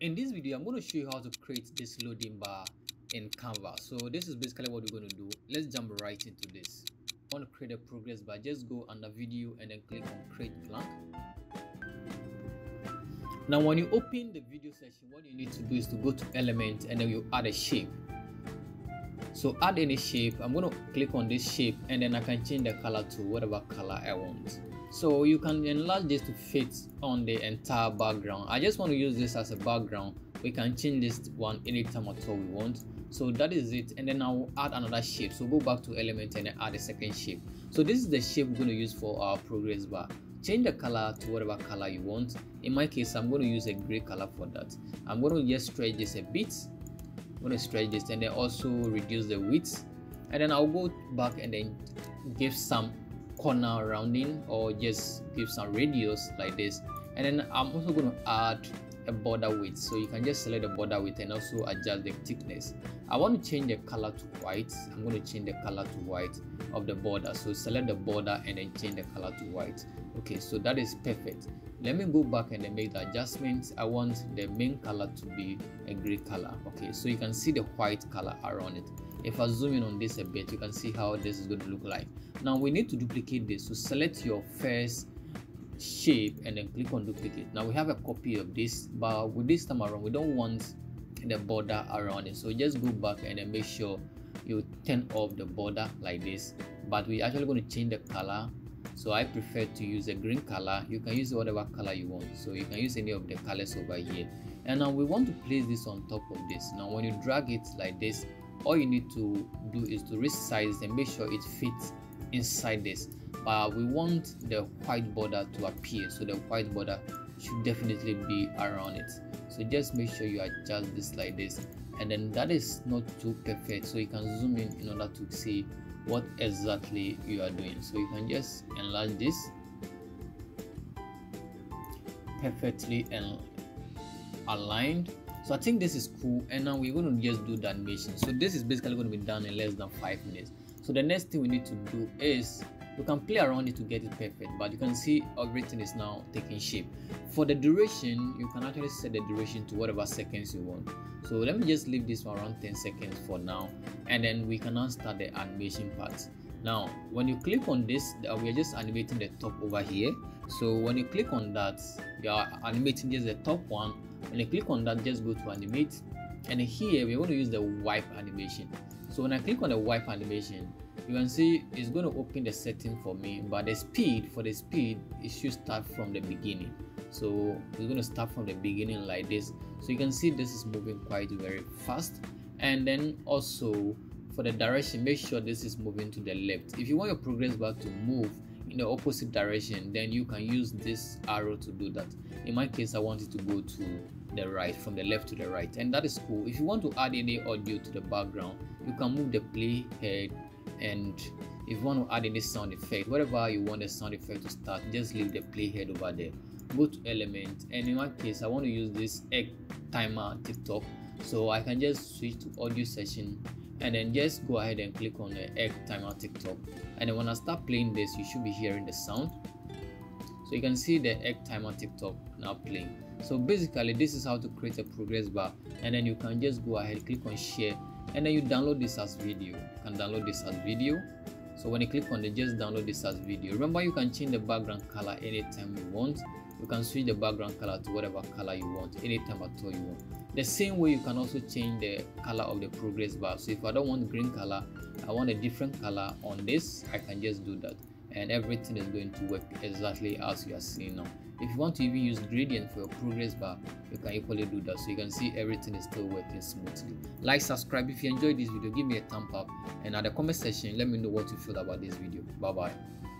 In this video, I'm going to show you how to create this loading bar in Canva. So this is basically what we're going to do. Let's jump right into this. I want to create a progress bar. Just go under video and then click on create blank. Now when you open the video section, what you need to do is to go to element and then you add a shape. So add any shape. I'm going to click on this shape and then I can change the color to whatever color I want. So you can enlarge this to fit on the entire background. I just want to use this as a background. We can change this one anytime at all we want. So that is it. And then I will add another shape. So go back to element and then add a second shape. So this is the shape we're going to use for our progress bar. Change the color to whatever color you want. In my case, I'm going to use a gray color for that. I'm going to just stretch this a bit. I'm going to stretch this and then also reduce the width, and then I'll go back and then give some corner rounding or just give some radius like this. And then I'm also going to add a border width, so you can just select the border width and also adjust the thickness. I want to change the color to white. I'm going to change the color to white of the border, so select the border and then change the color to white. Okay, so that is perfect. Let me go back and then make the adjustments. I want the main color to be a gray color. Okay, so you can see the white color around it. If I zoom in on this a bit, you can see how this is going to look like. Now we need to duplicate this, so select your first shape and then click on duplicate. Now we have a copy of this, but with this time around we don't want the border around it, so just go back and then make sure you turn off the border like this. But we're actually going to change the color, so I prefer to use a green color. You can use whatever color you want, so you can use any of the colors over here. And now we want to place this on top of this. Now when you drag it like this, all you need to do is to resize and make sure it fits inside this. But we want the white border to appear, so the white border should definitely be around it. So just make sure you adjust this like this, and then that is not too perfect, so you can zoom in order to see what exactly you are doing. So you can just enlarge this perfectly and aligned. So I think this is cool. And now we're going to just do the animation. So this is basically going to be done in less than 5 minutes. So the next thing we need to do is you can play around it to get it perfect, but you can see everything is now taking shape. For the duration, you can actually set the duration to whatever seconds you want. So let me just leave this around 10 seconds for now, and then we can now start the animation part. Now when you click on this, we are just animating the top over here. So when you click on that, you are animating just the top one. When you click on that, just go to animate, and here we want to use the wipe animation. So when I click on the wipe animation, you can see it's going to open the setting for me, but the speed, for the speed, it should start from the beginning. So it's going to start from the beginning like this. So you can see this is moving quite very fast. And then also for the direction, make sure this is moving to the left. If you want your progress bar to move in the opposite direction, then you can use this arrow to do that. In my case, I want it to go to the right, from the left to the right, and that is cool. If you want to add any audio to the background, you can move the playhead, and if you want to add any sound effect, whatever you want the sound effect to start, just leave the playhead over there. Go to element, and in my case, I want to use this egg timer TikTok, so I can just switch to audio session and then just go ahead and click on the egg timer TikTok. And then when I start playing this, you should be hearing the sound. So you can see the egg timer TikTok now playing. So basically this is how to create a progress bar, and then you can just go ahead, click on share, and then you download this as video. You can download this as video. So when you click on it, just download this as video. Remember, you can change the background color anytime you want. You can switch the background color to whatever color you want anytime at all you want. The same way, you can also change the color of the progress bar. So if I don't want green color, I want a different color on this, I can just do that, and everything is going to work exactly as you are seeing now. If you want to even use gradient for your progress bar, you can equally do that. So you can see everything is still working smoothly. Like, subscribe if you enjoyed this video, give me a thumbs up, and at the comment section let me know what you feel about this video. Bye bye.